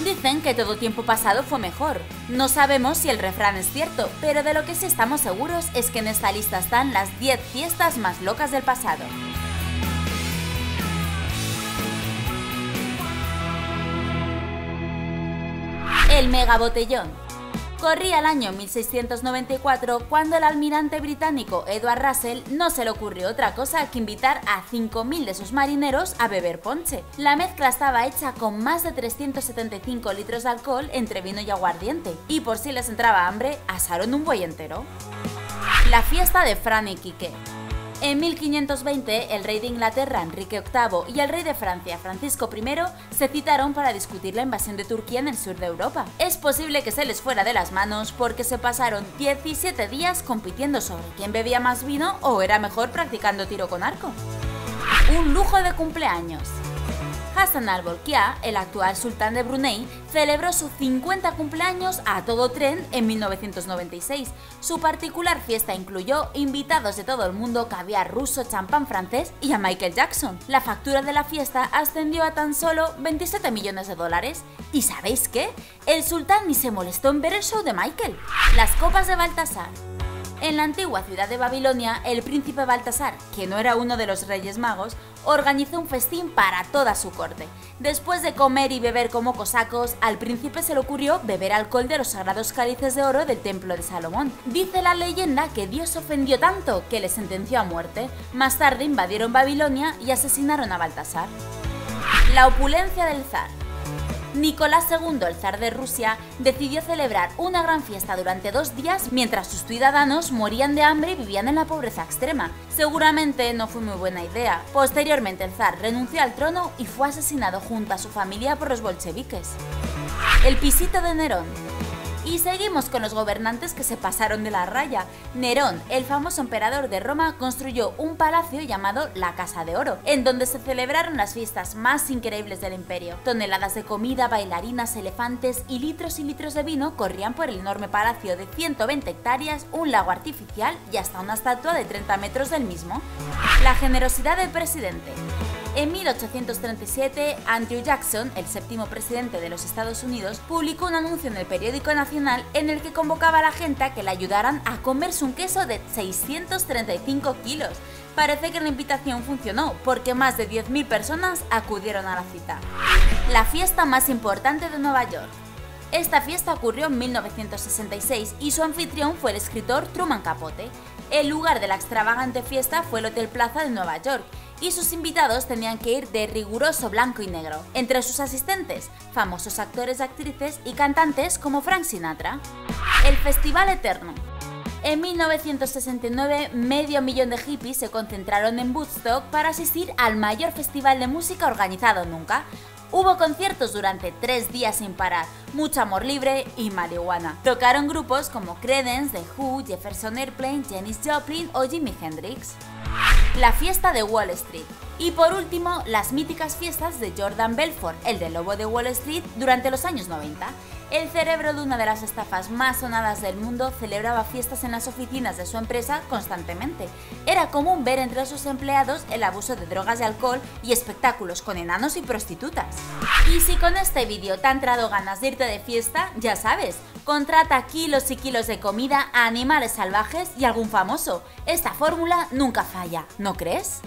Dicen que todo tiempo pasado fue mejor. No sabemos si el refrán es cierto, pero de lo que sí estamos seguros es que en esta lista están las 10 fiestas más locas del pasado. El megabotellón. Corría el año 1694 cuando el almirante británico Edward Russell no se le ocurrió otra cosa que invitar a 5.000 de sus marineros a beber ponche. La mezcla estaba hecha con más de 375 litros de alcohol entre vino y aguardiente, y por si les entraba hambre, asaron un buey entero. La fiesta de Fran y Quique. En 1520, el rey de Inglaterra, Enrique VIII, y el rey de Francia, Francisco I, se citaron para discutir la invasión de Turquía en el sur de Europa. Es posible que se les fuera de las manos porque se pasaron 17 días compitiendo sobre quién bebía más vino o era mejor practicando tiro con arco. Un lujo de cumpleaños. Hassanal Bolkiah, el actual sultán de Brunei, celebró su 50 cumpleaños a todo tren en 1996. Su particular fiesta incluyó invitados de todo el mundo, caviar ruso, champán francés y a Michael Jackson. La factura de la fiesta ascendió a tan solo 27 millones de dólares. ¿Y sabéis qué? El sultán ni se molestó en ver el show de Michael. Las copas de Baltasar. En la antigua ciudad de Babilonia, el príncipe Baltasar, que no era uno de los reyes magos, organizó un festín para toda su corte. Después de comer y beber como cosacos, al príncipe se le ocurrió beber alcohol de los sagrados cálices de oro del templo de Salomón. Dice la leyenda que Dios se ofendió tanto que le sentenció a muerte. Más tarde invadieron Babilonia y asesinaron a Baltasar. La opulencia del zar. Nicolás II, el zar de Rusia, decidió celebrar una gran fiesta durante 2 días mientras sus ciudadanos morían de hambre y vivían en la pobreza extrema. Seguramente no fue muy buena idea. Posteriormente el zar renunció al trono y fue asesinado junto a su familia por los bolcheviques. El pisito de Nerón. Y seguimos con los gobernantes que se pasaron de la raya. Nerón, el famoso emperador de Roma, construyó un palacio llamado la Casa de Oro, en donde se celebraron las fiestas más increíbles del imperio. Toneladas de comida, bailarinas, elefantes y litros de vino corrían por el enorme palacio de 120 hectáreas, un lago artificial y hasta una estatua de 30 metros del mismo. La generosidad del presidente. En 1837, Andrew Jackson, el séptimo presidente de los Estados Unidos, publicó un anuncio en el periódico nacional en el que convocaba a la gente a que le ayudaran a comerse un queso de 635 kilos. Parece que la invitación funcionó, porque más de 10.000 personas acudieron a la cita. La fiesta más importante de Nueva York. Esta fiesta ocurrió en 1966 y su anfitrión fue el escritor Truman Capote. El lugar de la extravagante fiesta fue el Hotel Plaza de Nueva York, y sus invitados tenían que ir de riguroso blanco y negro. Entre sus asistentes, famosos actores, actrices y cantantes como Frank Sinatra. El Festival Eterno. En 1969, medio millón de hippies se concentraron en Woodstock para asistir al mayor festival de música organizado nunca. Hubo conciertos durante 3 días sin parar, mucho amor libre y marihuana. Tocaron grupos como Credence, The Who, Jefferson Airplane, Janis Joplin o Jimi Hendrix. La fiesta de Wall Street. Y por último, las míticas fiestas de Jordan Belfort, el del lobo de Wall Street, durante los años 90. El cerebro de una de las estafas más sonadas del mundo celebraba fiestas en las oficinas de su empresa constantemente. Era común ver entre sus empleados el abuso de drogas y alcohol y espectáculos con enanos y prostitutas. Y si con este vídeo te han entrado ganas de irte de fiesta, ya sabes, contrata kilos y kilos de comida, a animales salvajes y algún famoso. Esta fórmula nunca falla, ¿no crees?